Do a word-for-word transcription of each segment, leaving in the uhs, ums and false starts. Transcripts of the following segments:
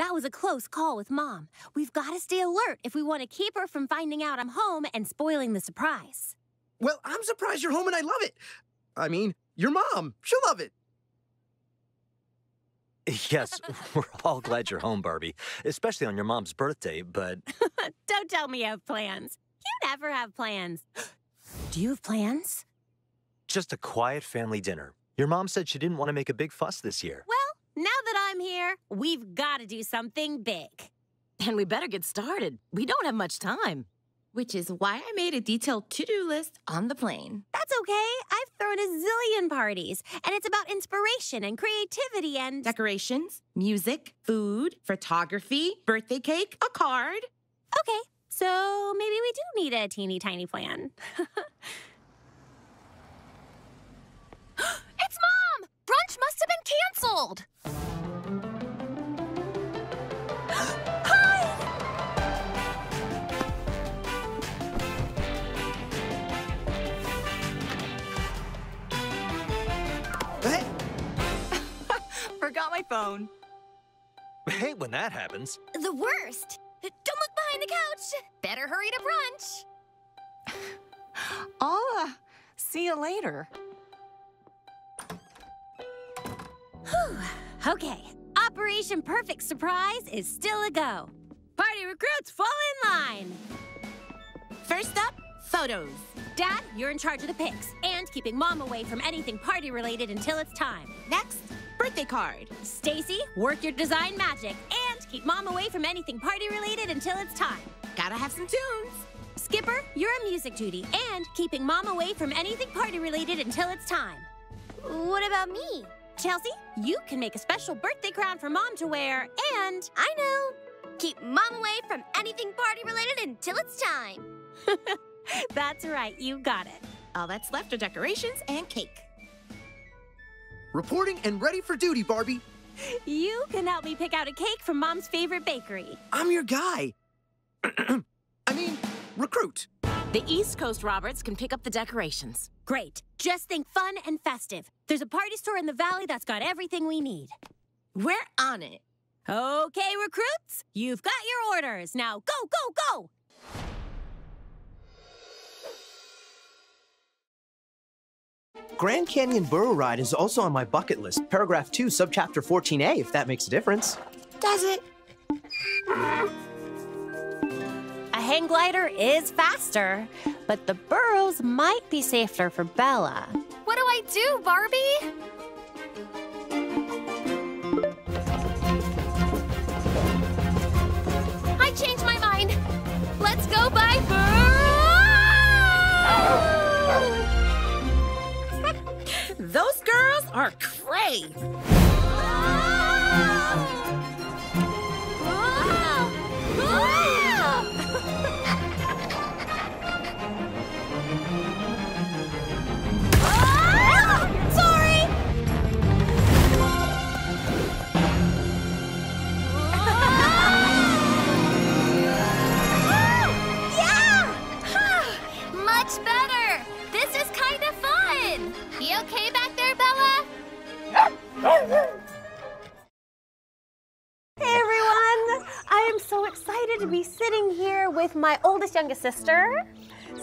That was a close call with Mom. We've got to stay alert if we want to keep her from finding out I'm home and spoiling the surprise. Well, I'm surprised you're home and I love it. I mean, your mom. She'll love it. Yes, we're all glad you're home, Barbie. Especially on your mom's birthday, but... Don't tell me you have plans. You never have plans. Do you have plans? Just a quiet family dinner. Your mom said she didn't want to make a big fuss this year. Well, now that I'm here, we've got to do something big. And we better get started. We don't have much time. Which is why I made a detailed to-do list on the plane. That's okay. I've thrown a zillion parties, and it's about inspiration and creativity and... Decorations, music, food, photography, birthday cake, a card. Okay, so maybe we do need a teeny tiny plan. It's Mom! Brunch must have been canceled! Hi! Hey! Forgot my phone. I hate when that happens. The worst! Don't look behind the couch! Better hurry to brunch! I'll, uh, see you later. Whew. Okay, Operation Perfect Surprise is still a go. Party recruits, fall in line. First up, photos. Dad, you're in charge of the pics and keeping Mom away from anything party-related until it's time. Next, birthday card. Stacy, work your design magic and keep Mom away from anything party-related until it's time. Gotta have some tunes. Skipper, you're on music duty and keeping Mom away from anything party-related until it's time. What about me? Chelsea, you can make a special birthday crown for Mom to wear, and... I know! Keep Mom away from anything party-related until it's time! That's right, you got it. All that's left are decorations and cake. Reporting and ready for duty, Barbie! You can help me pick out a cake from Mom's favorite bakery. I'm your guy! I mean, recruit! The East Coast Roberts can pick up the decorations. Great. Just think fun and festive. There's a party store in the valley that's got everything we need. We're on it. Okay, recruits, you've got your orders. Now go, go, go! Grand Canyon Burro Ride is also on my bucket list. Paragraph two, subchapter fourteen A, if that makes a difference. Does it? A hang glider is faster, but the burros might be safer for Bella. What do I do, Barbie? I changed my mind. Let's go by burro! Those girls are crazy. To be sitting here with my oldest youngest sister,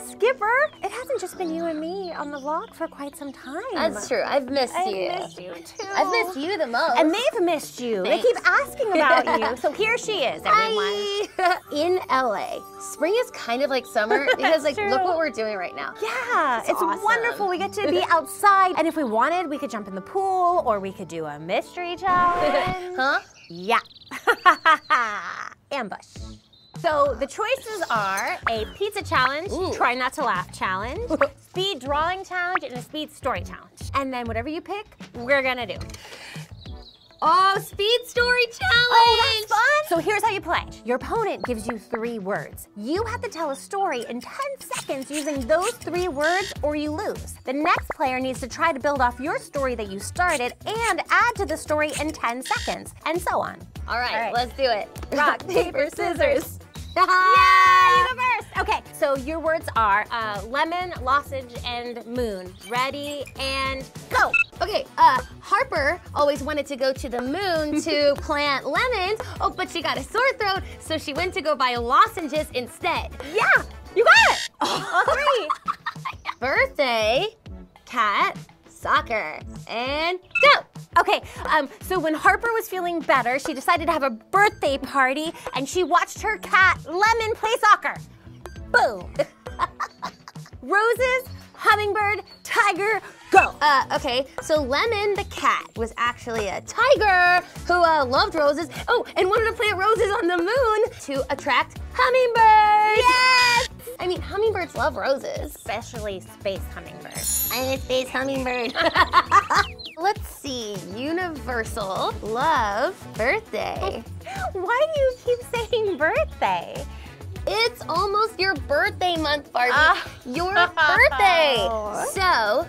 Skipper. It hasn't just been you and me on the vlog for quite some time. That's true. I've missed I've you. I've missed you too. I've missed you the most. And they've missed you. Thanks. They keep asking about you. So here she is, everyone. Hi. In L A, spring is kind of like summer because like true. Look what we're doing right now. Yeah, it's, it's awesome. Wonderful. We get to be outside, and if we wanted, we could jump in the pool or we could do a mystery challenge. Huh? Yeah. Ambush. So the choices are a pizza challenge, ooh, try not to laugh challenge, speed drawing challenge, and a speed story challenge. And then whatever you pick, we're gonna do. Oh, speed story challenge! Oh, that's fun! So here's how you play. Your opponent gives you three words. You have to tell a story in ten seconds using those three words or you lose. The next player needs to try to build off your story that you started and add to the story in ten seconds, and so on. All right, All right. Let's do it. Rock, paper, scissors. Yeah, you go first. Okay, so your words are uh, lemon, lozenge, and moon. Ready and go. Okay, uh, Harper always wanted to go to the moon to plant lemons, oh, but she got a sore throat, so she went to go buy lozenges instead. Yeah, you got it. All three. Birthday, cat, soccer, and go. Okay, um, so when Harper was feeling better, she decided to have a birthday party, and she watched her cat, Lemon, play soccer. Boom. Roses, hummingbird, tiger, go. Uh, okay, so Lemon the cat was actually a tiger who uh, loved roses, oh, and wanted to plant roses on the moon to attract hummingbirds. Yes! I mean, hummingbirds love roses. Especially space hummingbirds. I'm a space hummingbird. Let's see, universal, love, birthday. Why do you keep saying birthday? It's almost your birthday month, Barbie. Uh, your birthday. So,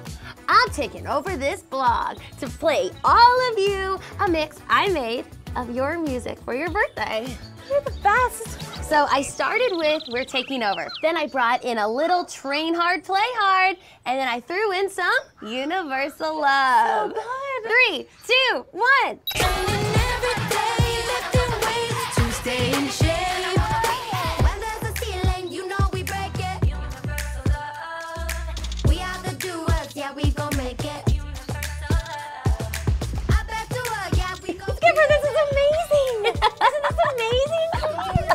I'm taking over this blog to play all of you a mix I made of your music for your birthday. You're the best. So I started with We're Taking Over. Then I brought in a little Train Hard, Play Hard. And then I threw in some Universal Love. So good. Three, two, one. And every day that there are ways to stay in shape. When there's a ceiling, you know we break it. Universal Love. We are the doers, yeah, we gon' make it. Universal Love. I bet to her, yeah, we gon' make it. Skipper, this is amazing. Isn't this amazing?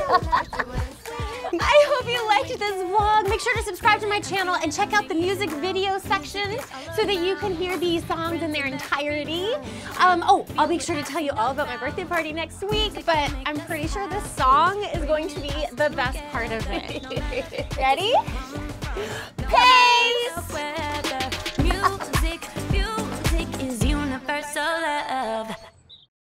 I hope you liked this vlog. Make sure to subscribe to my channel and check out the music video section so that you can hear these songs in their entirety. Um, oh, I'll make sure to tell you all about my birthday party next week, but I'm pretty sure this song is going to be the best part of it. Ready? Peace! Music is universal.